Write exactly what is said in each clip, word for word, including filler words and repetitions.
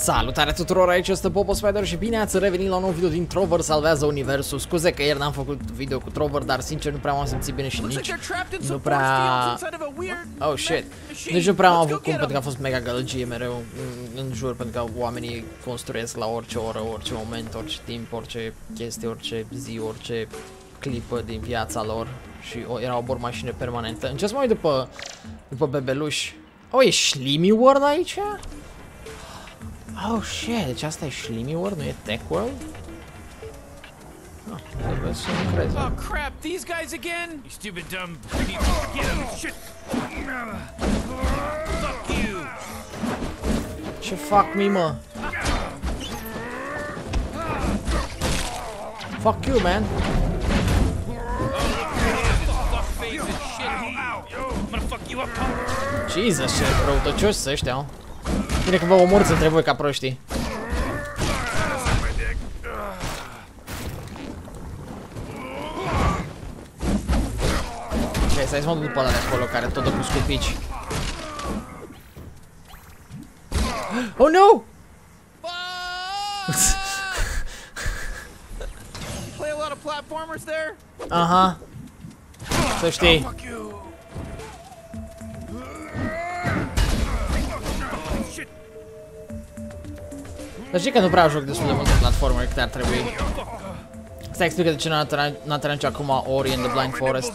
Salutare tuturor, aici este Popo Spider și bine ați revenit la un nou video din Trover salvează universul. Scuze că ieri n-am făcut video cu Trover, dar sincer nu prea m-am simțit bine și nici nu prea... Oh shit, nici nu prea am avut cum, pentru că a fost mega gălăgie mereu în jur, pentru că oamenii construiesc la orice oră, orice moment, orice timp, orice chestie, orice zi, orice clipă din viața lor. Și era o bormașină permanentă. Încerc să mă uit după, după bebeluși. Oh, e Slimy World aici? Oh shit, deci asta e Slimy World, nu e Tech World? Ah, trebuie să nu crezi. Oh crap, these guys again? You stupid dumb people, get them, shit! Fuck you! Ce fuck me, mă? Fuck you, man! Jesus, ce răutăcioși sunt ăștia. Bine că vă omorți între voi ca proștii. Ok, stai să mă duc după ăla de acolo care tot dă cu scupici. Oh no! Aha. Să știi. Dar știi că nu prea joc destul de multe platformări cât ar trebui. Stai, explică de ce n-a terminat acum Ori in the Blind Forest.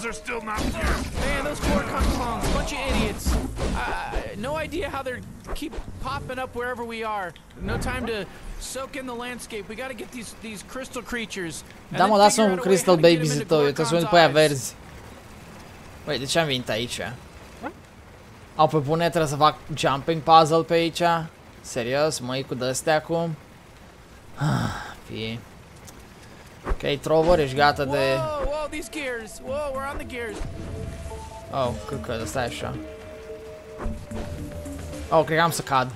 Da, mă, lasă-mă cu Crystal Babies-ul tău, eu trebuie să mă uit pe aia verzi. Băi, de ce am venit aici? Au, pe bune, trebuie să fac jumping puzzle pe aici? Serios, măi, cu de-astea acum? Ah, fie. Ok, Trover, ești gata de... Oh, cred că stai așa. Oh, cred că am să cad.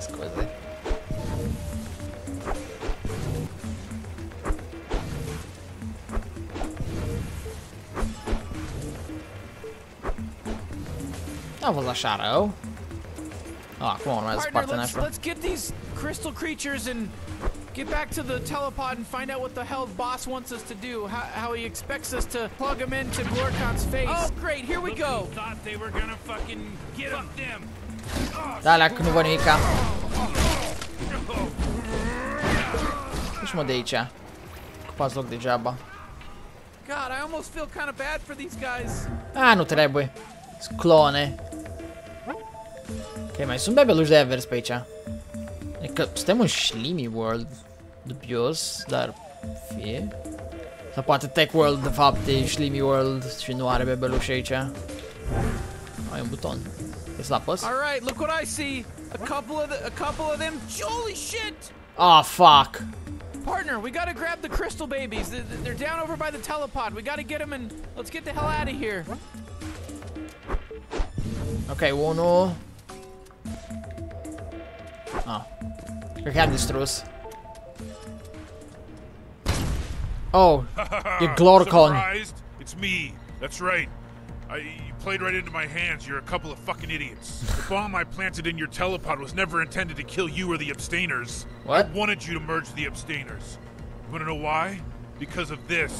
Scuze. N-a fost așa rău. Ah, acum urmează partea nașpa. Da, alea că nu văd nimica. Uși mă de aici. Ocupați loc degeaba. Ah, nu trebuie. Clone. Ok, mai sunt bebeluși de avers pe aici. E că suntem în Slimy World. Dubios, dar fie. Sau poate Tech World, de fapt, e Slimy World și nu are bebeluși aici. Ai un buton. Trebuie să-l apăs. Alright, look what I see. A couple of the, a couple of them. Holy shit! Ah, fuck. Partner, we gotta grab the crystal babies. They're down over by the telepod. We gotta get them and let's get the hell out of here. Ok, unul. Ah. Cred că i-am distrus. Oh, e Glorkon. It's me. That's right. I you played right into my hands. You're a couple of fucking idiots. The bomb I planted in your telepod was never intended to kill you or the abstainers. What? I wanted you to merge the abstainers. You want to know why? Because of this.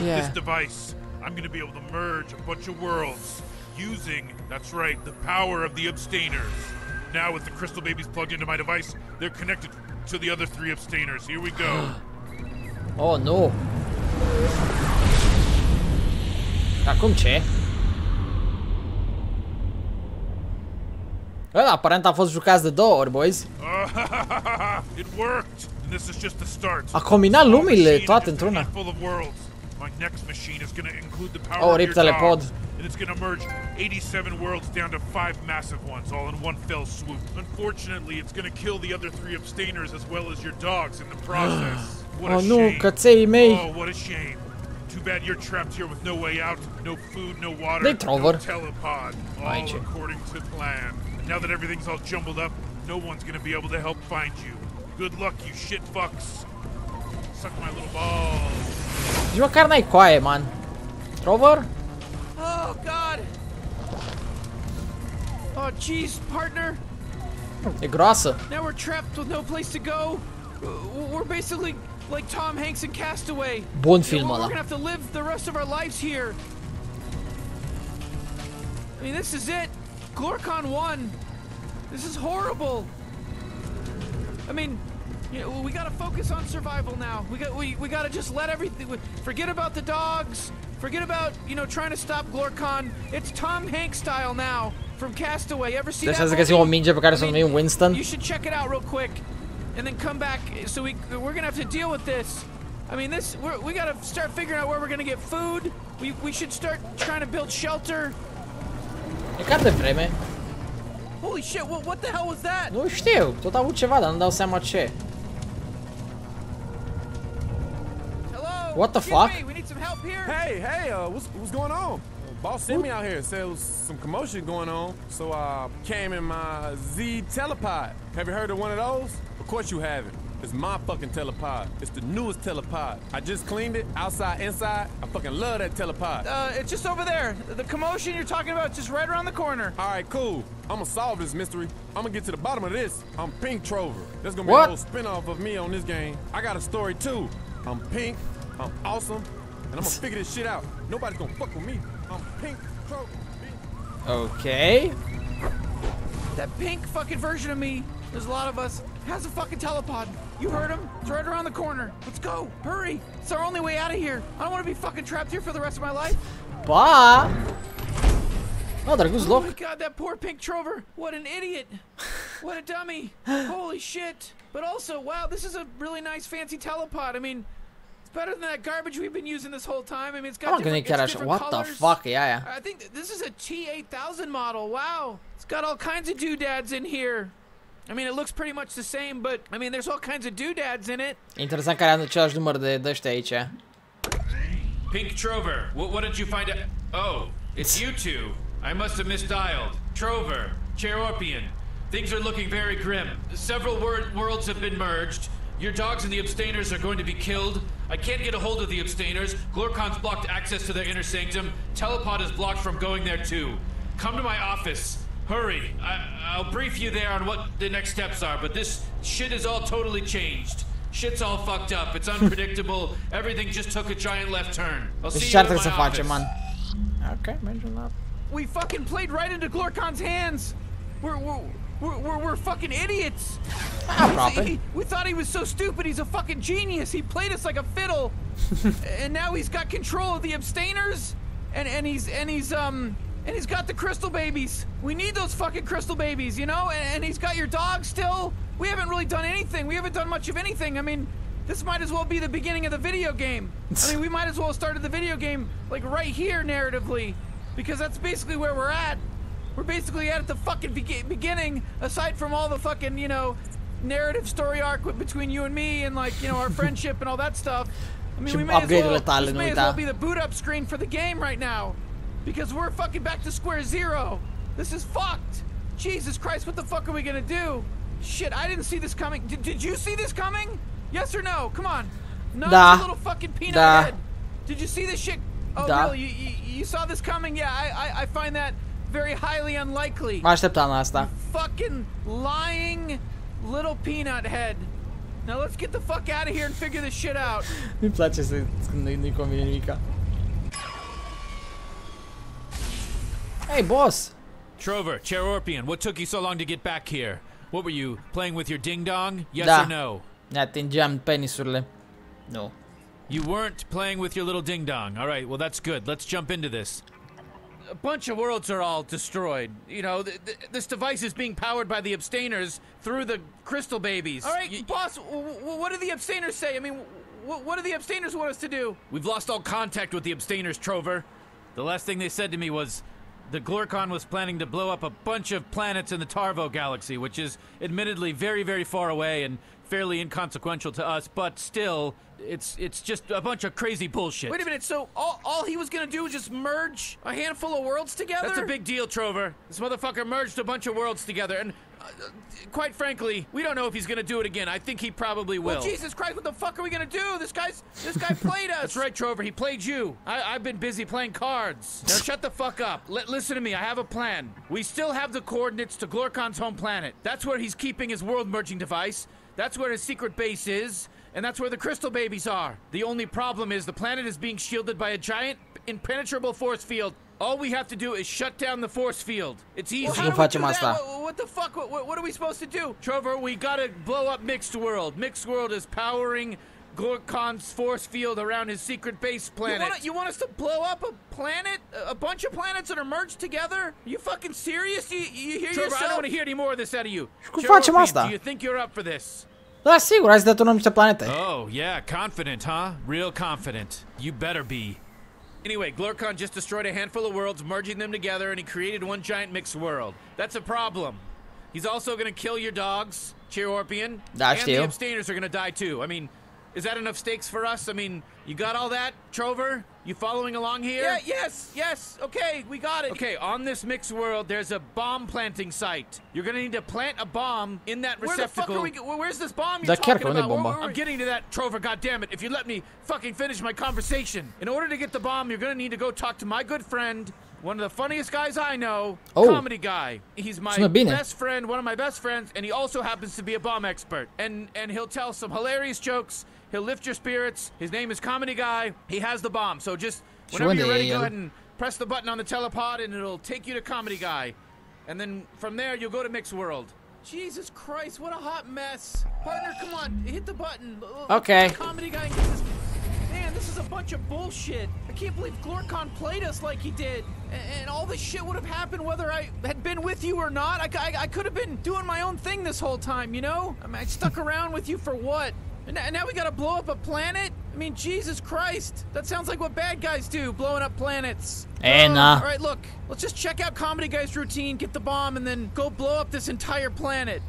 Yeah. This device, I'm going to be able to merge a bunch of worlds. Using, that's right, the power of the abstainers. Now with the crystal babies plugged into my device, they're connected to the other three abstainers. Here we go. Oh no. Acum ce? Ăla aparent a fost jucat de două ori, boys. It worked. And this is just the start. A combinat lumile toate într-una. My next machine is going to include the power oh, of your telepod. And it's going to merge eighty-seven worlds down to five massive ones, all in one fell swoop. Unfortunately, it's going to kill the other three abstainers as well as your dogs in the process. What oh, a no, shame. Căței mei. Oh, what a shame. Too bad you're trapped here with no way out, no food, no water, no telepod. All Aici. According to plan. And now that everything's all jumbled up, no one's going to be able to help find you. Good luck, you shit fucks. Suck my little balls. Nici măcar n-ai coaie, man. Trover? Oh, God! Oh, jeez, partner. É grossa. Now we're trapped with no place to go. We're basically like Tom Hanks in Castaway. Bom filme lá. We're gonna have to live the rest of our lives here. I mean, this is it. Glorkon won. This is horrible. I mean, you know, we gotta focus on survival now. We got we we gotta just let everything. We, forget about the dogs. Forget about you know trying to stop Glorkon. It's Tom Hanks style now from Castaway. Ever see that? Deixa que esse homem já pegar seu nome Winston. You should check it out real quick, and then come back. So we we're gonna have to deal with this. I mean, this we're, we gotta start figuring out where we're gonna get food. We we should start trying to build shelter. E care de vreme? Holy shit! What what the hell was that? Nu știu. Tot aud ceva, dar nu dau seama ce. What the fuck? We need some help here. Hey, hey, uh, what's, what's going on? Boss sent me out here. Said there was some commotion going on, so I came in my Z telepod. Have you heard of one of those? Of course you haven't. It's my fucking telepod. It's the newest telepod. I just cleaned it, outside, inside. I fucking love that telepod. Uh, it's just over there. The commotion you're talking about is just right around the corner. All right, cool. I'm gonna solve this mystery. I'm gonna get to the bottom of this. I'm Pink Trover. There's gonna be what? a whole spinoff of me on this game. I got a story too. I'm Pink. I'm awesome, and I'm gonna figure this shit out. Nobody's gonna fuck with me. I'm Pink Trover. Okay. That pink fucking version of me, there's a lot of us, has a fucking telepod. You heard him? It's right around the corner. Let's go. Hurry. It's our only way out of here. I don't want to be fucking trapped here for the rest of my life. Bah. Oh, there goes Lover. Oh my god, that poor Pink Trover. What an idiot. What a dummy. Holy shit. But also, wow, this is a really nice fancy telepod. I mean, better than that garbage we've been using this whole time. I mean, it's got different, it's different what colors. The fuck? Yeah, yeah. I think th this is a T eight thousand model. Wow. It's got all kinds of doodads in here. I mean, it looks pretty much the same, but I mean, there's all kinds of doodads in it. Interesant că are același număr de dăștia aici. Pink Trover, what, what did you find out? Oh, it's you two. I must have misdialed. Trover, Chairorpian. Things are looking very grim. Several wor worlds have been merged. Your dogs and the abstainers are going to be killed. I can't get a hold of the abstainers. Glorkon's blocked access to their inner sanctum. Telepod is blocked from going there too. Come to my office. Hurry. I I'll brief you there on what the next steps are, but this shit is all totally changed. Shit's all fucked up. It's unpredictable. Everything just took a giant left turn. I'll see you in my office. Man. Okay, mention that. We fucking played right into Glorkon's hands. We're... we're We're, we're, we're fucking idiots. He, we thought he was so stupid. He's a fucking genius. He played us like a fiddle, and now he's got control of the abstainers, and and he's and he's um and he's got the crystal babies. We need those fucking crystal babies, you know. And, and he's got your dog still. We haven't really done anything. We haven't done much of anything. I mean, this might as well be the beginning of the video game. I mean, we might as well have started the video game like right here narratively, because that's basically where we're at. We're basically at the fucking be beginning, aside from all the fucking, you know, narrative story arc between you and me and, like, you know, our friendship and all that stuff. I mean, we may as well, this may as well be the boot-up screen for the game right now. Because we're fucking back to square zero. This is fucked. Jesus Christ, what the fuck are we gonna do? Shit, I didn't see this coming. Did, did you see this coming? Yes or no? Come on. No, da. Little fucking peanut da. Head. Did you see this shit? Oh, da. Really? You, you, you saw this coming? Yeah, I, I, I find that... very highly unlikely. Mă așteptam la asta. Fucking lying little peanut head. Now let's get the fuck out of here and figure this shit out. Mi place să nu-i convine nimica. Hey boss. Trover, Chairorpian, what took you so long to get back here? What were you playing with your ding dong? Yes da. Or no? Ne atingeam penisurile. No. You weren't playing with your little ding dong. All right, well that's good. Let's jump into this. A bunch of worlds are all destroyed. You know, th th this device is being powered by the abstainers through the crystal babies. All right, y boss, w w what do the abstainers say? I mean, w what do the abstainers want us to do? We've lost all contact with the abstainers, Trover. The last thing they said to me was the Glorkon was planning to blow up a bunch of planets in the Tarvo galaxy, which is admittedly very, very far away and fairly inconsequential to us, but still, it's it's just a bunch of crazy bullshit. Wait a minute, so all, all he was gonna do was just merge a handful of worlds together? That's a big deal, Trover. This motherfucker merged a bunch of worlds together, and Uh, quite frankly, we don't know if he's gonna do it again. I think he probably will. Well, Jesus Christ, what the fuck are we gonna do? This guy's, this guy played us. That's right, Trover, he played you. I, I've been busy playing cards. Now shut the fuck up. L listen to me, I have a plan. We still have the coordinates to Glorkon's home planet. That's where he's keeping his world merging device. That's where his secret base is. And that's where the crystal babies are. The only problem is the planet is being shielded by a giant, impenetrable force field. All we have to do is shut down the force field. It's easy. Well, how do we do that? What, what the fuck? What, what are we supposed to do? Trover, we gotta blow up Mixed World. Mixed World is powering Glorkon's force field around his secret base planet. You, wanna, you want us to blow up a planet? A bunch of planets that are merged together? Are you fucking serious? You, you hear Trover, yourself? I don't want to hear any more of this out of you. Chairorpian, do you think you're up for this? Da, sigur, hai să detonăm niște planete. Oh, yeah, confident, huh? Real confident. You better be. Anyway, Glorkon just destroyed a handful of worlds, merging them together, and he created one giant mixed world. That's a problem. He's also gonna kill your dogs, Chairorpian. Da, știu. And the abstainers are gonna die too. I mean, is that enough stakes for us? I mean, you got all that, Trover? You following along here? Yeah, yes, yes, okay, we got it. Okay, on this mixed world, there's a bomb planting site. You're gonna need to plant a bomb in that receptacle. Where the fuck are we, where's this bomb you're talking about? Where, where I'm getting to that, Trover, goddammit, if you let me fucking finish my conversation. In order to get the bomb, you're gonna need to go talk to my good friend, one of the funniest guys I know, oh. Comedy Guy. He's my best friend, one of my best friends, and he also happens to be a bomb expert. And, and he'll tell some hilarious jokes. He'll lift your spirits. His name is Comedy Guy. He has the bomb. So just whenever you're ready, go ahead and press the button on the telepod, and it'll take you to Comedy Guy. And then from there, you'll go to Mixed World. Jesus Christ, what a hot mess. Partner, come on, hit the button. Okay. Comedy Guy gets his... Man, this is a bunch of bullshit. I can't believe Glorkon played us like he did. And all this shit would have happened whether I had been with you or not. I, I, I could have been doing my own thing this whole time, you know? I mean, I stuck around with you for what? And now we gotta blow up a planet? I mean, Jesus Christ. That sounds like what bad guys do, blowing up planets. And, uh... Alright, look. Let's just check out Comedy Guy's routine, get the bomb, and then go blow up this entire planet.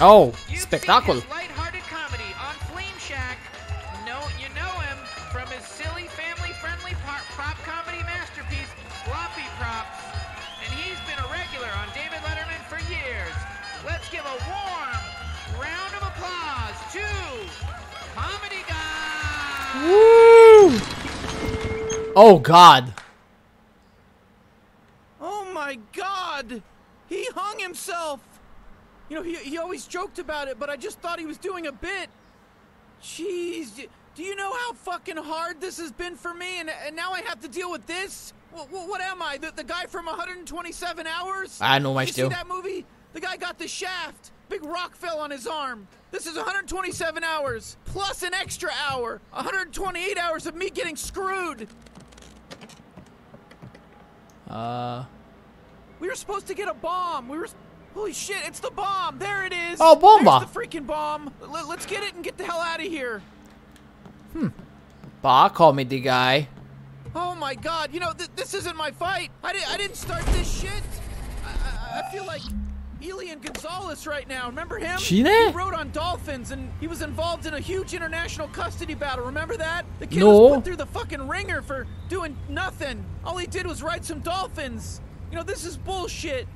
Oh, spectacle. Lighthearted comedy on Flame Shack. No, you know him from his silly, family-friendly prop comedy masterpiece, Floppy Props. And he's been a regular on David Letterman for years. Let's give a warm round of applause to Comedy Guy! Woo! Oh, God. Oh, my God! He hung himself! You know, he, he always joked about it, but I just thought he was doing a bit. Jeez, do you know how fucking hard this has been for me, and, and now I have to deal with this? What, what, what am I, the, the guy from one hundred twenty-seven hours? I know my Did you still. see that movie? The guy got the shaft. Big rock fell on his arm. This is one hundred twenty-seven hours, plus an extra hour. one hundred twenty-eight hours of me getting screwed. Uh. We were supposed to get a bomb. We were. Holy shit, it's the bomb. There it is. Oh, bomba. There's the freaking bomb. L let's get it and get the hell out of here. Hmm. Bah, call me the guy. Oh, my God. You know, th this isn't my fight. I, di I didn't start this shit. I, I, I feel like... Elian Gonzalez right now, remember him? Cine? He rode on dolphins and he was involved in a huge international custody battle, remember that? The kid no. was put through the fucking ringer for doing nothing. All he did was ride some dolphins. You know, this is bullshit.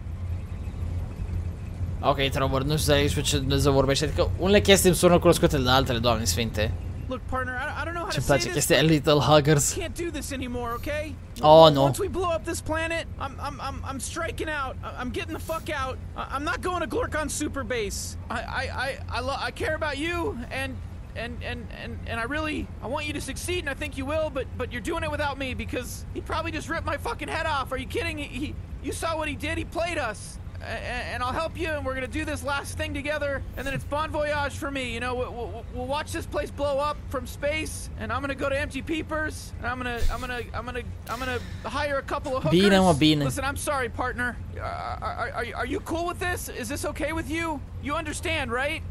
Ok, Trover, nu știu să vorbești, adică unele chestii îmi sună cunoscute de altele, Doamne Sfinte. Look, partner, I don't know how to say this. Little huggers. Can't do this anymore, okay? Oh no. Once we blow up this planet, I'm I'm I'm I'm striking out. I'm getting the fuck out. I'm not going to Glorkon Super Base. I I I I, lo I care about you and and and and and I really I want you to succeed and I think you will, but but you're doing it without me because he probably just ripped my fucking head off. Are you kidding? He, he you saw what he did. He played us. And I'll help you, and we're gonna do this last thing together, and then it's bon voyage for me. You know, we'll, we'll watch this place blow up from space, and I'm gonna go to Empty Peepers, and I'm gonna, I'm gonna, I'm gonna, I'm gonna hire a couple of hookers. Bine, mă, bine. Listen, I'm sorry, partner. Are, are, are you cool with this? Is this okay with you? You understand, right?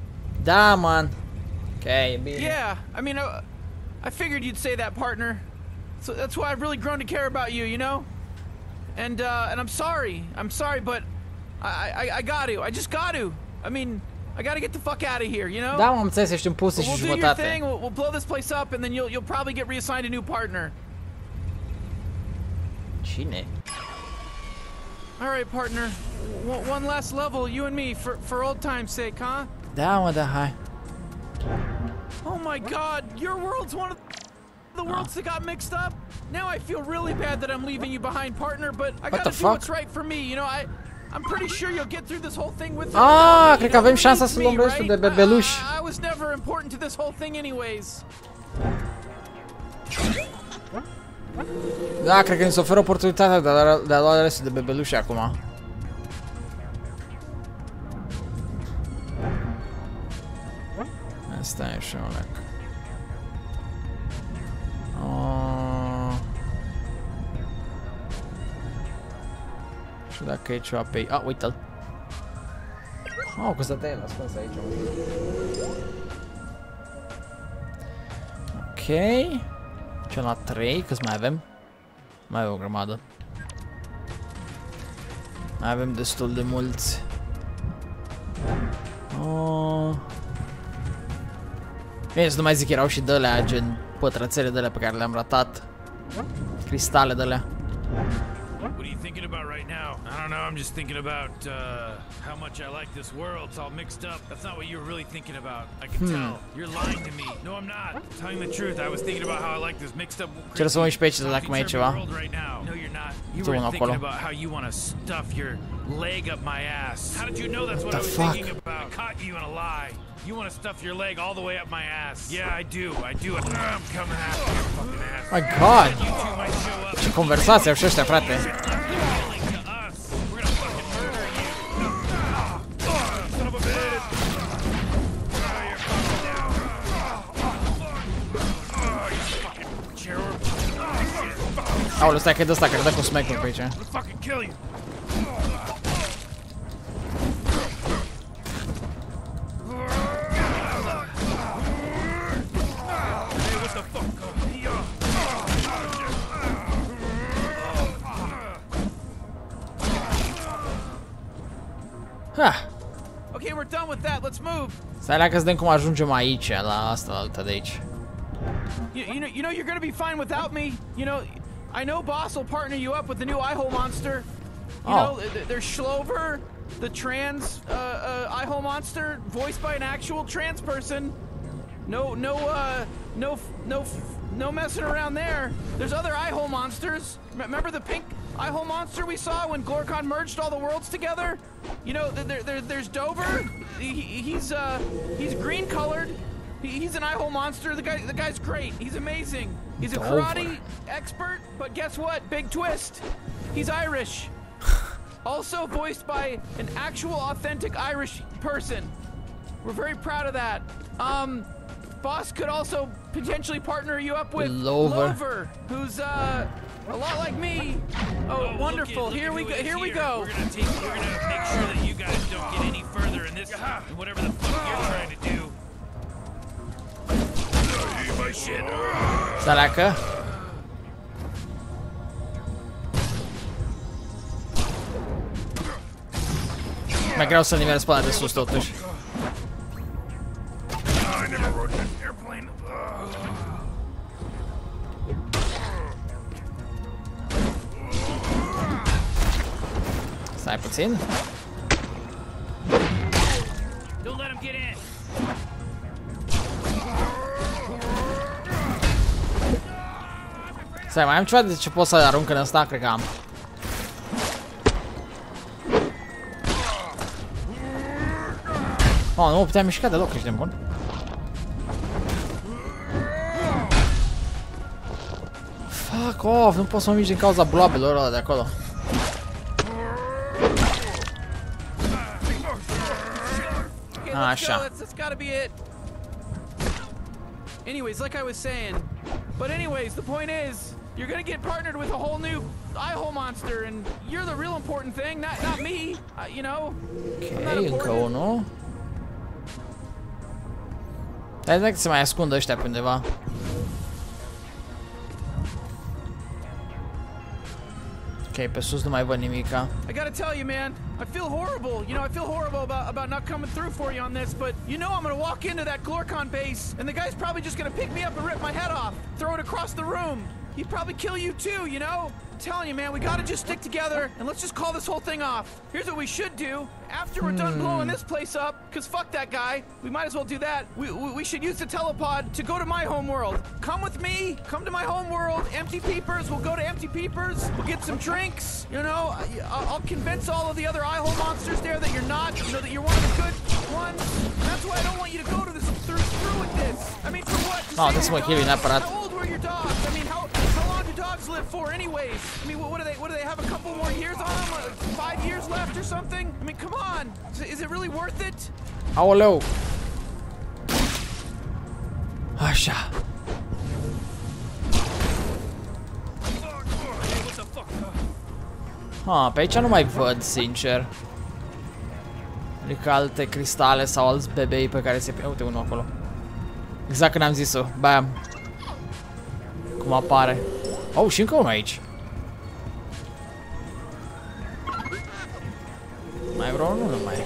Da, man. Okay, bine. Yeah, I mean, I, I figured you'd say that, partner. So that's why I've really grown to care about you, you know. And uh, and I'm sorry. I'm sorry, but. I, I, I got to. I just got to. I mean, I got to get the fuck out of here, you know? Da, mă, am înțeles, ești un puse și jumătate. We'll do your thing. We'll, we'll blow this place up and then you'll you'll probably get reassigned a new partner. Cine? Alright, partner. W one last level, you and me, for, for old time's sake, huh? Down the high. Oh my god, your world's one of the worlds that got mixed up? Now I feel really bad that I'm leaving you behind, partner, but I gotta do what's right for me, you know, I... I'm pretty sure you'll get through this whole thing with me. Ah, cred că avem șansa să luăm restul de bebeluș. I was never important to this whole thing anyways. Da, cred că mi se oferă oportunitatea de a, de a lua restul de bebeluș acum. Asta e și un lec. Nu știu dacă e ceva pe ei. Ah, uite-l! Oh, cu stătea el, a spus aici. Ok. Cel la trei, câți mai avem? Mai avem o grămadă. Mai avem destul de mulți. Oh. Bine, să nu mai zic, erau și de-alea, gen pătrățele de-alea pe care le-am ratat. Cristale de-alea. What are you thinking about right now? I don't know, I'm just thinking about uh, how much I like this world. It's all mixed up. That's not what you're really thinking about. I can hmm. tell. You're lying to me. No, I'm not. I'm telling the truth. I was thinking about how I like this mixed up world right now. No, you're not. You were thinking about how you want to stuff your leg up my ass. How did you know that's what, what I was fuck? thinking about? I caught you in a lie. You want to stuff your leg all the way up my ass. Yeah, I do. I do. I'm coming after your fucking ass. My god. Ce conversație au ăștia, frate. Aoleu, stai că-i dă ăsta, că-i dă cu smack-ul pe aici. Okay, we're done with that. Let's move. Stai la că să vedem cum ajungem aici, la asta, la alta de aici. You, you know, you know, you're gonna be fine without me. You know, I know Boss will partner you up with the new eye-hole monster. You oh. know, there's Schlover, the trans uh, uh, eye-hole monster, voiced by an actual trans person. No, no, uh, no, no, no messing around there. There's other eye-hole monsters. Remember the pink eye-hole monster we saw when Glorkon merged all the worlds together? You know, there, there, there's Dover. He, he's uh, he's green-colored. He's an eye-hole monster. The guy, the guy's great. He's amazing. He's a karate expert. But guess what? Big twist. He's Irish. Also voiced by an actual, authentic Irish person. We're very proud of that. Um, Boss could also potentially partner you up with Lover, who's uh. a lot like me. Oh, oh wonderful. Look at, here, look we go, here we go. Here we go. We're going to take we're going to make sure that you guys don't get any further in this and whatever the fuck you're trying to do. My shit. Salaka. Mai greu să nimeresc pe ăla de sus totuși. Stai puțin. Stai, mai am ceva de ce pot să arunc în ăsta? Cred că am. Oh, nu mă puteam mișca deloc, ești de bun. Fuck off, nu pot să mă mișc din cauza bloabelor ăla de acolo. Asha. That's, that's gotta be it. Anyways, like I was saying, but anyways, the point is, you're gonna get partnered with a whole new eye-hole monster, and you're the real important thing, not not me. Uh, you know. Okay, încă unul. Hai să se mai ascundă ăștia pe undeva. Okay, pe sus nu mai văd nimica. I gotta tell you, man. I feel horrible, you know, I feel horrible about, about not coming through for you on this, but you know I'm gonna walk into that Glorkon base, and the guy's probably just gonna pick me up and rip my head off, throw it across the room. He'd probably kill you too, you know? telling you, man, we gotta just stick together and let's just call this whole thing off. Here's what we should do. After we're done blowing this place up, because fuck that guy, we might as well do that. We, we, we should use the telepod to go to my home world. Come with me, come to my home world, Empty Peepers, we'll go to Empty Peepers, we'll get some drinks, you know, I, I'll convince all of the other eye-hole monsters there that you're not, you know, that you're one of the good ones. That's why I don't want you to go to this through, through with this. I mean, for what? No, this one giving up, but how old were your dogs? I mean, how, how long do dogs live for anyways? I mean, what, what do they, what do they have, a couple more years on them? Like five years left or something? I mean, come on. Is it really worth it? Oh, hello. Harsha. Ah, pe aici nu mai văd, sincer. Adică alte cristale sau alți bebei pe care se... Uite, unul acolo. Exact când am zis-o. Bam. Cum apare. Oh, și încă unul aici. Mai vreau unul, nu mai e.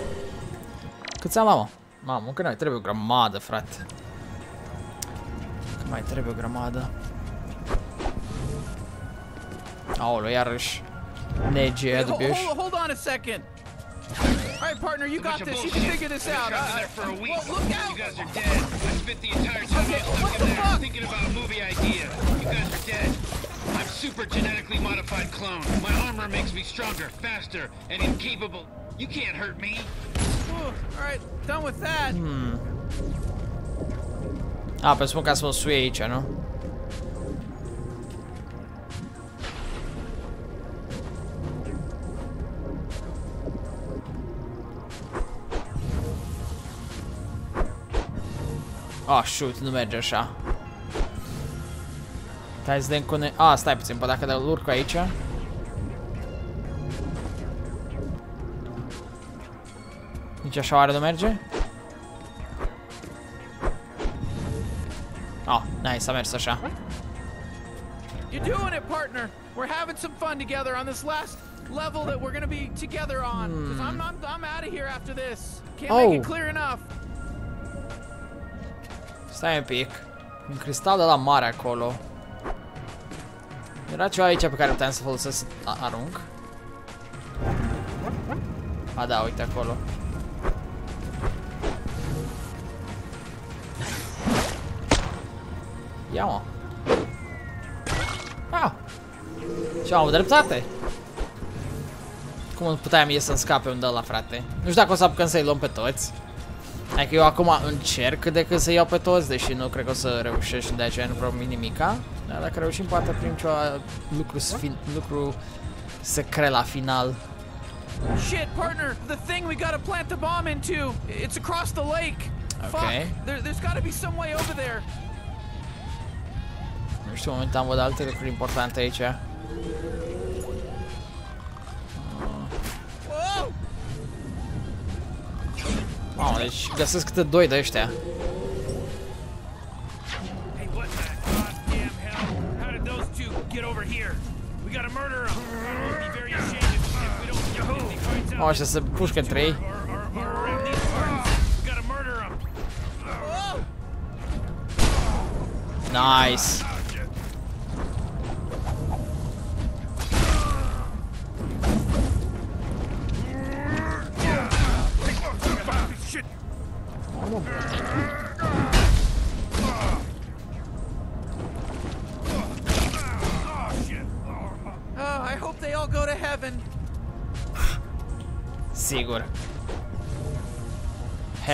Câți am, mamă? Mamă, încă mai trebuie o grămadă, frate. Încă mai trebuie o grămadă. Aoleu, iarăși. Nege, adubios. Hold on a second. All right, partner, you got this. You can figure this out. Uh, well, look out! You guys are dead. I spent the entire time okay, what the fuck? Thinking about a movie idea. You guys are dead. I'm super genetically modified clone. My armor makes me stronger, faster, and incapable. You can't hurt me. All right, done with that. Hmm. Ah, pensavo che fosse un switch, no? Oh, shoot, nu merge așa. Hai să vedem cum ne... Ah, stai puțin, pe dacă dau urc aici. Nici așa oare nu merge? Oh, nice, a mers așa. You're doing it, partner. We're having some fun together on this last level that we're going to be together on. Cuz I'm I'm I'm out of here after this. Can't make it clear enough. Stai un pic. Un cristal de la mare acolo. Era ceva aici pe care puteam să folosesc. A, arunc. A, da, uite acolo. Ia, mă. Ah. Și am dreptate. Cum puteam eu să-mi scape un de la, frate? Nu știu dacă o să apucăm să-i luăm pe toți. Hai că eu acum încerc cât de cât să iau pe toți, deși nu cred că o să reușești, de aceea nu promis nimica. Dar dacă reușim, poate primim ceva lucru, lucru secret la final. Shit, partner, the thing we gotta plant the bomb into, it's across the lake. Okay. Fuck, there, there's gotta be some way over there. Nu știu, momentan văd alte lucruri importante aici. Mamă, deci găsesc câte doi de ăștia. Mamă, ăștia se pușcă între ei. Nice. Sigur.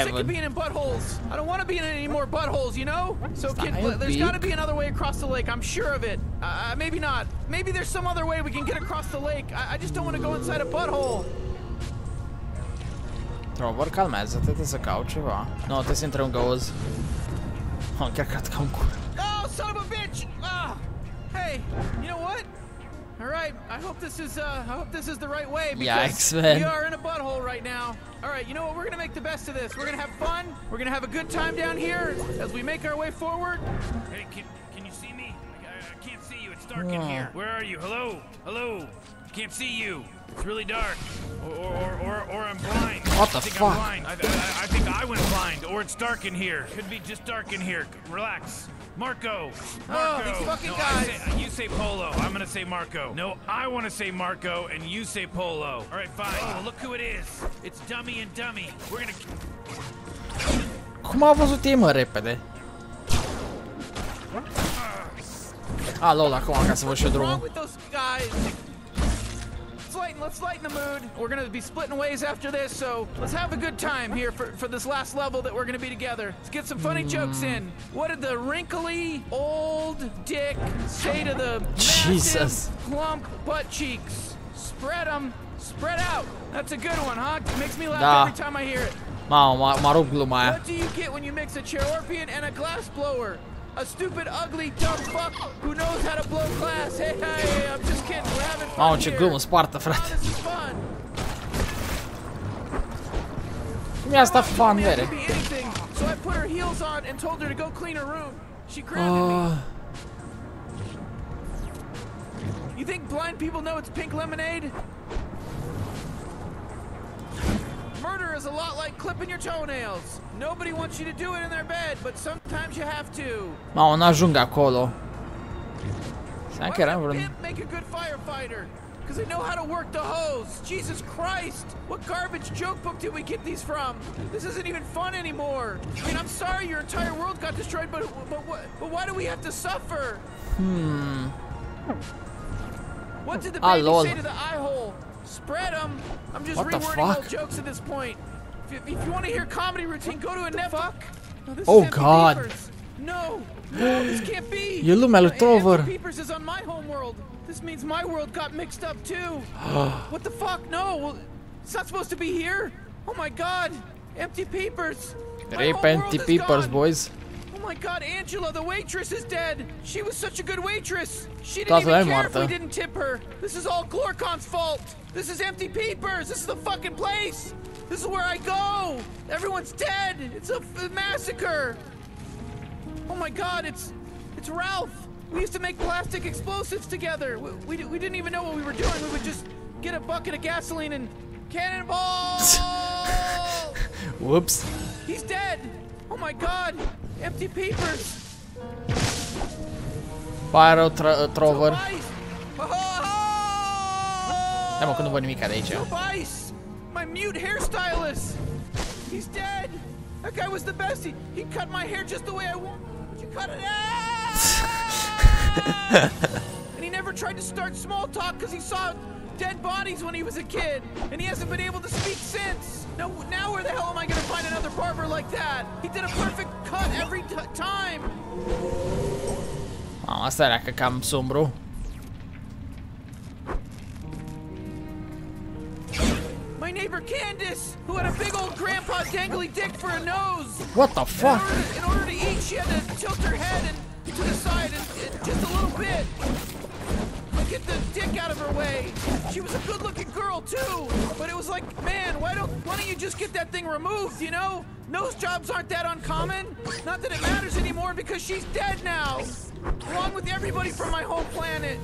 Sick of being in buttholes. I don't want to be in any more buttholes, you know? So can, there's got to be another way across the lake. I'm sure of it. Uh, maybe not. Maybe there's some other way we can get across the lake. I, I just don't want to go inside a butthole. Trover, calmează-te, trebuie să caut ceva. Nu, trebuie să intrăm în găuz. Am chiar cred că am cur. Oh, son of a bitch! Ah! Hey, you know what? All right, I hope this is uh, I hope this is the right way because Yikes, we are in a butthole right now. All right, you know what? We're gonna make the best of this. We're gonna have fun. We're gonna have a good time down here as we make our way forward. Hey, can, can you see me? I, I can't see you. It's dark oh. in here. Where are you? Hello, hello. I can't see you. It's really dark. Or or or, or I'm blind. What the I think fuck? I'm blind. I, I, I think I went blind. Or it's dark in here. Could be just dark in here. Relax. Marco! Marco! Oh, these fucking no, guys! I say, you say Polo, I'm gonna say Marco. No, I wanna say Marco, and you say Polo. Alright, fine. Oh. Well, look who it is. It's Dummy and Dummy. We're gonna... Cum a văzut ei, mă, repede? Ah, lol, acum ca să văd și drumul. Let's lighten the mood. We're going to be splitting ways after this, so let's have a good time here for, for this last level that we're going to be together. Let's get some funny mm. jokes in. What did the wrinkly old dick say to the Jesus. Massive plump butt cheeks? Spread them. Spread out. That's a good one, huh? It makes me laugh da. every time I hear it. What do you get when you mix a Chairorpian and a glass blower? A stupid, ugly, dumb fuck who knows how to blow glass. Hey, hey, I'm just kidding. We're having fun. Mamă, ce glumă spartă, frate. Cum e asta fun, vere? So I put her heels on and told her to go clean her room. She grabbed me. You think blind people know it's pink lemonade? Murder is a lot like clipping your toenails. Nobody wants you to do it in their bed, but sometimes you have to. Ma, nu ajung acolo. Why would a pimp make a good firefighter? Because they know how to work the hose. Jesus Christ! What garbage joke book did we get these from? This isn't even fun anymore. I mean, I'm sorry your entire world got destroyed, but but what? But why do we have to suffer? Hmm. What did the baby ah, say to the eye hole? Spread them. I'm just what rewording old jokes at this point. If, if you want to hear comedy routine, go to a net fuck. No, this oh is God! Peepers. No, no, this can't be. You look like Trover. Empty Peepers is on my home world. This means my world got mixed up too. What the fuck? No, well, it's not supposed to be here. Oh my God! Empty Peepers. Rape Empty Peepers, boys. Oh my God, Angela, the waitress is dead. She was such a good waitress. She didn't even care if we didn't tip her. This is all Glorkon's fault. This is Empty Peepers. This is the fucking place. This is where I go. Everyone's dead. It's a massacre. Oh my God, it's it's Ralph. We used to make plastic explosives together. We we, we didn't even know what we were doing. We would just get a bucket of gasoline and cannonball. Whoops. He's dead. Oh my God. Empty Peepers. Pyro tro Trover. Da, mă, că nu văd nimic de aici. My mute hairstylist. He's dead. That guy was the best. He, he cut my hair just the way I want. You cut it. And he never tried to start small talk because he saw dead bodies when he was a kid, and he hasn't been able to speak since. Now, now where the hell am I going to find another barber like that? He did a perfect cut every time. Oh, asta era că cam sombru. My neighbor Candace, who had a big old grandpa dangly dick for a nose. What the fuck? In order, in order to eat, she had to tilt her head and, to the side and, and just a little bit. Get the dick out of her way. She was a good-looking girl too, but it was like, man, why don't why don't you just get that thing removed? You know, nose jobs aren't that uncommon. Not that it matters anymore because she's dead now, along with everybody from my whole planet.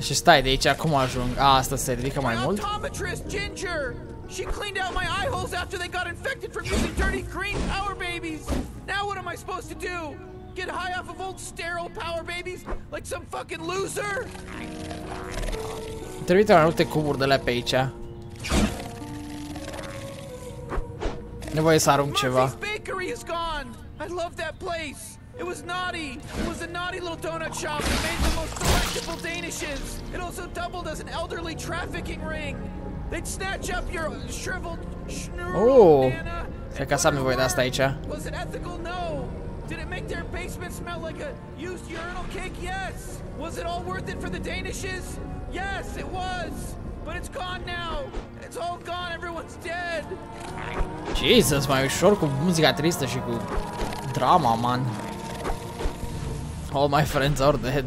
Și stai de aici, cum ajung? A, asta se ridică mai mult. She cleaned out my eye holes after they got infected from using dirty green power babies. Now what am I supposed to do? Get high off of old sterile power babies like some fucking loser? Trebuie mai multe cuburi de la pe aici. Nevoie să arunc ceva. Bakery is gone. I love that place. It was naughty. It was a naughty little donut shop that made the most delectable danishes. It also doubled as an elderly trafficking ring. They'd snatch up your shriveled oh, cred că am nevoie de asta aici. Was it ethical? No. Did it make their basement smell like a used urinal cake? Yes. Was it all worth it for the Danishes? Yes, it was. But it's gone now. It's all gone. Everyone's dead. Jesus, mai ușor cu muzica tristă și cu drama, man. All my friends are dead.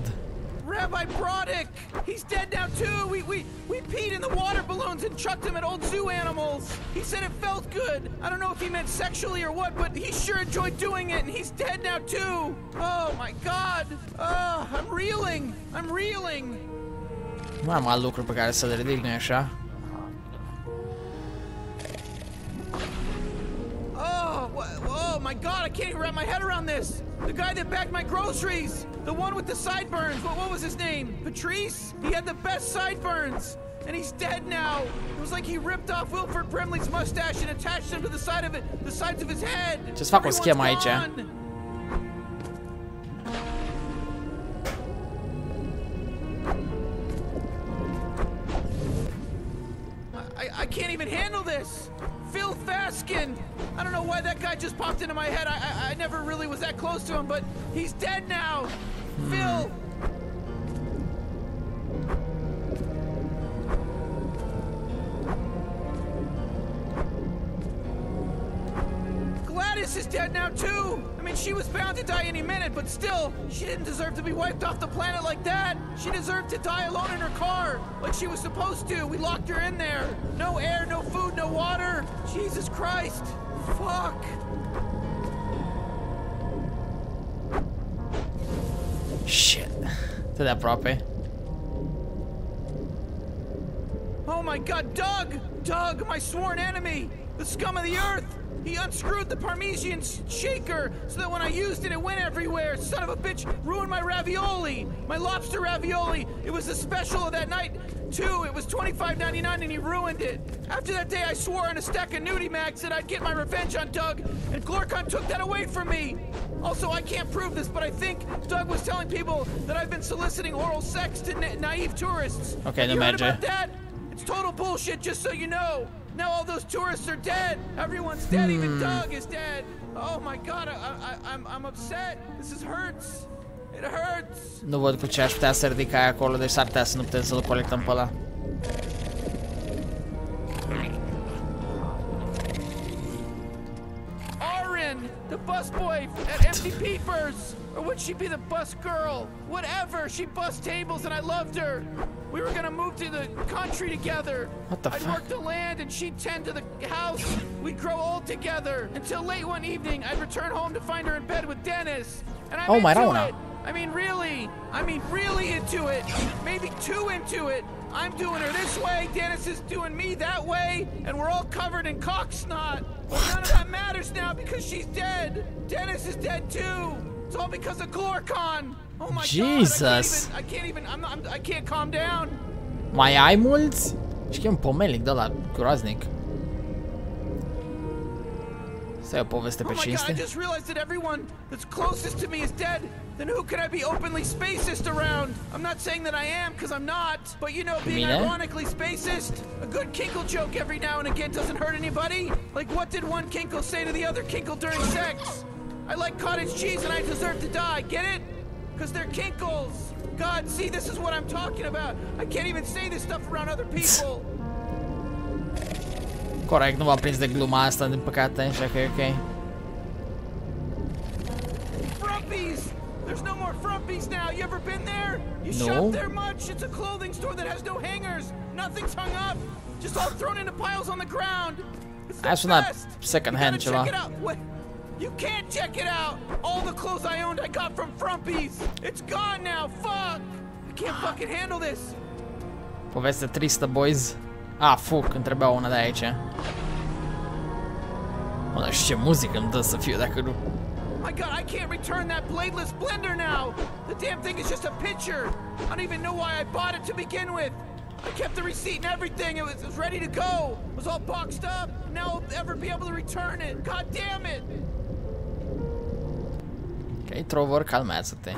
Rabbi Brodick, he's dead now too. We we we peed in the water balloons and chucked them at old zoo animals. He said it felt good. I don't know if he meant sexually or what, but he sure enjoyed doing it, and he's dead now too. Oh my God! Oh, I'm reeling. I'm reeling. Nu am alt lucru pe care să le ridic, nu-i așa? my God, I can't wrap my head around this. The guy that bagged my groceries. The one with the sideburns. What, what was his name? Patrice? He had the best sideburns. And he's dead now. It was like he ripped off Wilford Brimley's mustache and attached him to the side of it, the sides of his head. Just fuck what's gone. I, I can't even handle this. Phil Faskin. I don't know why that guy just popped into my head. I, I, I never really was that close to him, but he's dead now. Phil. Gladys is dead now too. I mean, she was bound to die any minute, but still, she didn't deserve to be wiped off the planet like that. She deserved to die alone in her car, like she was supposed to. We locked her in there. No air, no food, no water. Jesus Christ. Fuck. Shit. Te da prope. Oh my God, Doug! Doug, my sworn enemy! The scum of the earth! He unscrewed the Parmesan shaker so that when I used it, it went everywhere. Son of a bitch ruined my ravioli, my lobster ravioli. It was the special of that night, too. It was twenty-five ninety-nine, and he ruined it. After that day, I swore on a stack of nudie mags that I'd get my revenge on Doug, and Glorkon took that away from me. Also, I can't prove this, but I think Doug was telling people that I've been soliciting oral sex to na naive tourists. Okay, no matter. It's total bullshit, just so you know. Now all those tourists are dead. Everyone's dead. Hmm. Even Doug is dead. Oh my God, I, I, I'm, I'm upset. This is hurts. It hurts. Nu văd cu ce aș putea să ridic aia acolo, deci s-ar putea să nu putem să-l colectăm pe ăla. Orin, the busboy at Empty Peepers, or would she be the bus girl? Whatever, she bus tables and I loved her. We were gonna move to the country together. What the I'd fuck? Work the land and she'd tend to the house. We'd grow old together until late one evening I'd return home to find her in bed with Dennis. And I'm oh my god. I mean really, I mean really into it. Maybe too into it. I'm doing her this way, Dennis is doing me that way, and we're all covered in cock snot. But none of that matters now because she's dead. Dennis is dead too. It's all because of Glorkon. Oh my Jesus. God, I can't even, I can't even, I'm not, I'm, I can't calm down. Mai ai mulți? Știi un pomelic de la groaznic. Stai o poveste pe cinste. Oh my God, I just realized that everyone that's closest to me is dead. Then who could I be openly spacist around? I'm not saying that I am, because I'm not. But you know, being Mine? ironically spacist, a good kinkle joke every now and again doesn't hurt anybody. Like what did one kinkle say to the other kinkle during sex? I like cottage cheese and I deserve to die, get it? Because they're kinkles. God, see, this is what I'm talking about. I can't even say this stuff around other people. Corect, nu v-am prins de gluma asta, din păcate, așa că e ok. Frumpies! There's no more Frumpies now. You ever been there? You no. shop there much? It's a clothing store that has no hangers. Nothing's hung up. Just all thrown into piles on the ground. It's the That's not secondhand, you check it out. Wait. You can't check it out. All the clothes I owned I got from Frumpies. It's gone now. Fuck. I can't fucking handle this. Poveste tristă, boys. Ah, fuck, îmi trebuia una de aici. Mă, dar și ce muzică îmi dă să fiu dacă nu... My God, I can't return that bladeless blender now. The damn thing is just a pitcher. I don't even know why I bought it to begin with. I kept the receipt and everything. It was, it was ready to go. It was all boxed up. Now I'll never be able to return it. God damn it. Okay, Trover, calmează-te.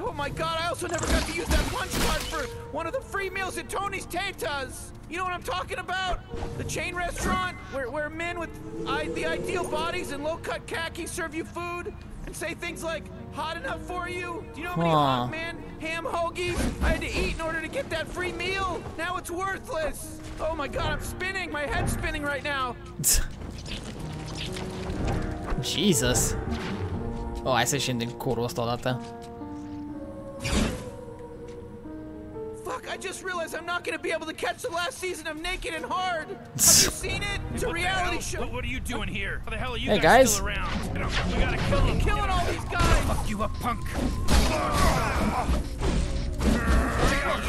Oh my God, I also never got to use that punch card for one of the free meals at Tony's Tatas. You know what I'm talking about? The chain restaurant where, where men with I, the ideal bodies and low-cut khaki serve you food and say things like, hot enough for you? Do you know how many hot man ham hoagies I had to eat in order to get that free meal? Now it's worthless. Oh my God, I'm spinning. My head's spinning right now. Jesus. Oh, hai să ieșim din curul ăsta odată. I just realized I'm not going to be able to catch the last season of Naked and Hard. Have you seen it? It's a reality show. What, what are you doing here? How the hell are you hey guys, guys still around? We gotta kill them. Killing all these guys. Fuck you up, punk. Fuck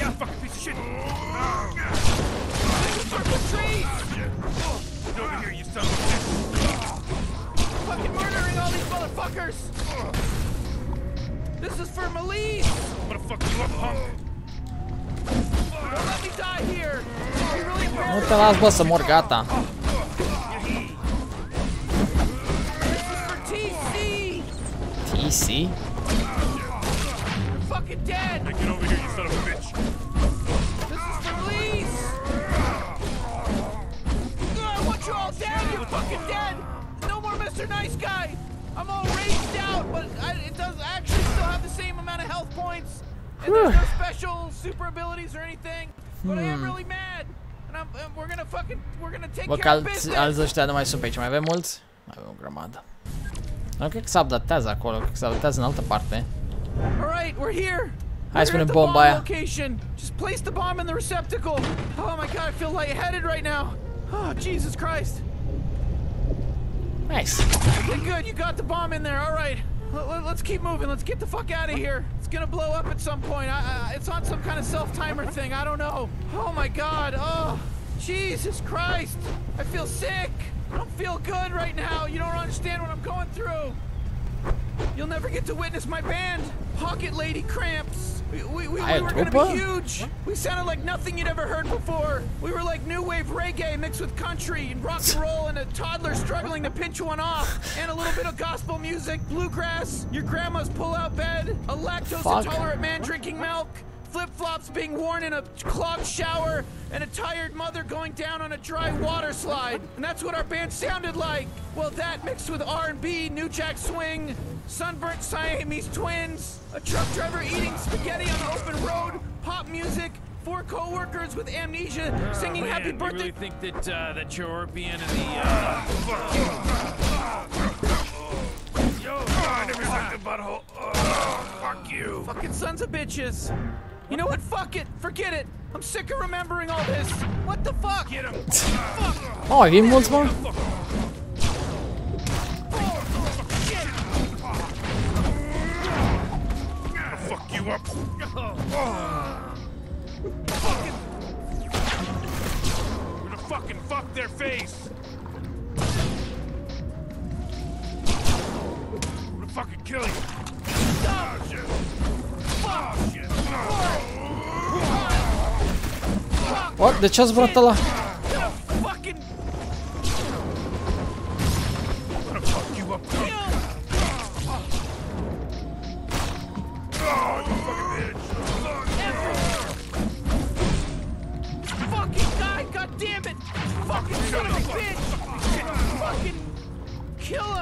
you, fucking piece of shit. Start with trees! Oh, get over here, you son of a bitch! Fucking murdering all these motherfuckers! This is for Malise! I'm gonna fuck you up, punk! Don't let me die here! It'd be really embarrassing! No te vas, vas a morir, gata. T C? You're fucking dead! Now get over here, you son of a bitch! This is for Lees! I want you all dead! You're fucking dead! No more Mister Nice Guy! I'm all raged out, but I, it does I actually still have the same amount of health points. And there's no special super abilities or anything. But I am really mad. And I'm, and we're gonna fucking, we're gonna take Bă, care of business. Bă, că alți ăștia nu mai sunt pe aici. Mai avem mulți? Mai avem o grămadă. Nu cred că se updatează acolo, cred că se updatează în altă parte. Alright, we're here. Hai să punem bomba aia. Just place the bomb in the receptacle. Oh my god, I feel lightheaded right now. Oh, Jesus Christ. Nice. Okay, good, you got the bomb in there. All right. Let's keep moving. Let's get the fuck out of here. It's going to blow up at some point. I, I, it's on some kind of self-timer thing. I don't know. Oh my god. Oh, Jesus Christ. I feel sick. I don't feel good right now. You don't understand what I'm going through. You'll never get to witness my band, Pocket Lady Cramps. We, we, we, we were gonna be huge. We sounded like nothing you'd ever heard before. We were like new wave reggae mixed with country and rock and roll and a toddler struggling to pinch one off and a little bit of gospel music, bluegrass, your grandma's pull-out bed, a lactose-intolerant man drinking milk, flip-flops being worn in a clogged shower, and a tired mother going down on a dry water slide. And that's what our band sounded like. Well, that mixed with R and B, New Jack Swing, sunburnt Siamese twins, a truck driver eating spaghetti on the open road, pop music, four co-workers with amnesia singing oh, man, happy birthday. You really think that, uh, that Chairorpian and the, uh... Yo, I never sucked a butthole. Oh, fuck you. Fucking sons of bitches. You know what? Fuck it. Forget it. I'm sick of remembering all this. What the fuck? Get him. Fuck. Oh, I gave him once more. Fuck you up. We're gonna fucking fuck their face. We're gonna fucking kill you. Stop. Oh, shit. What? De ce ați vrut ăla? Fucking kill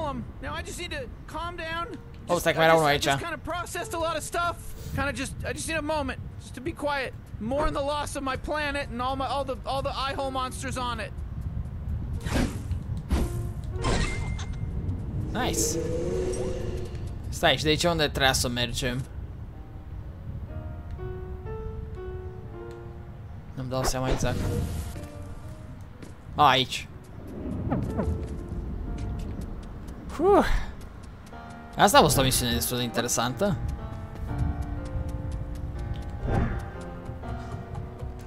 him. Now I just need to calm down. Oh, it's like I don't know. I just kind of processed a lot of stuff. Kind of just I just need a moment just to be quiet. Mourn the loss of my planet and all my all the all the eye hole monsters on it. Nice. Stai, și de aici unde trebuie să mergem? Nu-mi dau seama exact. A, aici. Uh. Asta a fost o misiune destul de interesantă.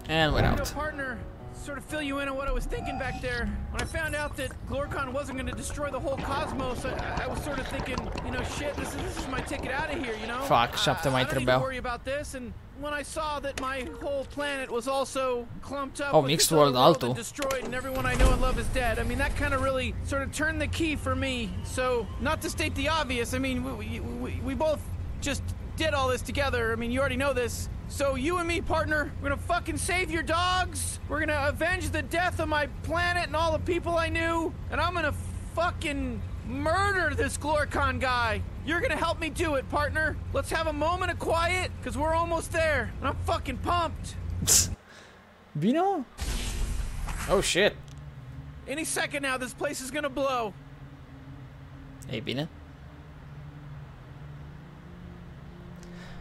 And we're out. Partner, sort of fill you in on what I was thinking back there. When I found out that Glorkon wasn't going to destroy the whole cosmos, I, I was sort of thinking, you know, shit, this is, this is my ticket out of here, you know. Fuck, șapte mai trebuiau. When I saw that my whole planet was also clumped up, oh, mixed world, alto, destroyed, and everyone I know and love is dead. I mean, that kind of really sort of turned the key for me. So, not to state the obvious, I mean, we, we we both just did all this together. I mean, you already know this. So, you and me, partner, we're gonna fucking save your dogs. We're gonna avenge the death of my planet and all the people I knew, and I'm gonna fucking murder this Glorkon guy. You're gonna help me do it, partner. Let's have a moment of quiet, cause we're almost there. And I'm fucking pumped. Bino? Oh shit. Any second now, this place is gonna blow. Maybe, ne?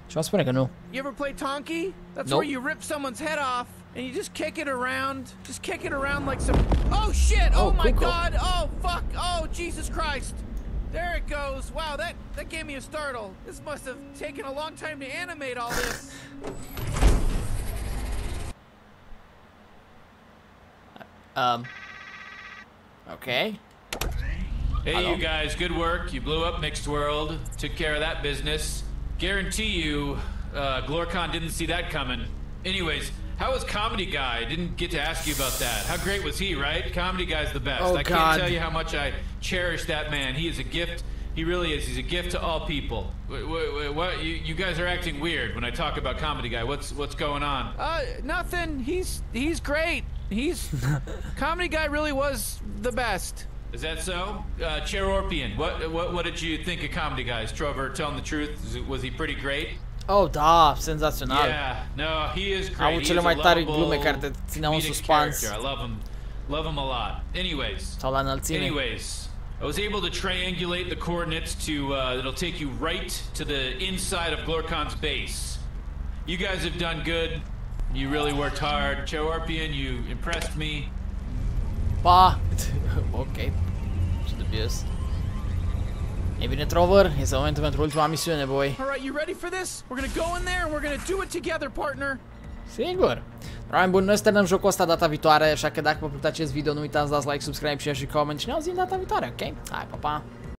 Ich weiß nicht genau. You ever play Tonki? That's nope. Where you rip someone's head off and you just kick it around. Just kick it around like some... Oh shit! Oh, oh my cool. God! Oh fuck! Oh Jesus Christ! There it goes! Wow, that, that gave me a startle. This must have taken a long time to animate all this. um... Okay. Hey Hello. You guys, good work. You blew up Mixed World. Took care of that business. Guarantee you, uh, Glorkon didn't see that coming. Anyways, how was Comedy Guy? Didn't get to ask you about that. How great was he, right? Comedy Guy's the best. Oh, I God. can't tell you how much I cherish that man. He is a gift. He really is. He's a gift to all people. Wait, wait, wait, what? You, you guys are acting weird when I talk about Comedy Guy. What's what's going on? Uh, nothing. He's he's great. He's Comedy Guy really was the best. Is that so? Uh, Chairorpian, what what what did you think of Comedy Guys? Trover, tell him the truth. Was he pretty great? Oh, da, sensacional. Yeah, no, he is great. He's a lovable, comedic character. I love him, love him a lot. Anyways, anyways, I was able to triangulate the coordinates to uh, it'll take you right to the inside of Glorkon's base. You guys have done good. You really worked hard. Chairorpian, you impressed me. Bah. Ok. Ce de bies. E bine, Trover, este momentul pentru ultima misiune, boy. All right, you ready for this? We're gonna go in there and we're gonna do it together, partner. Sigur. Dragă bun, noi sternăm jocul ăsta data viitoare, așa că dacă vă a plăcut acest video, nu uitați să dați like, subscribe, share și comment și ne auzim data viitoare, ok? Hai, pa, pa!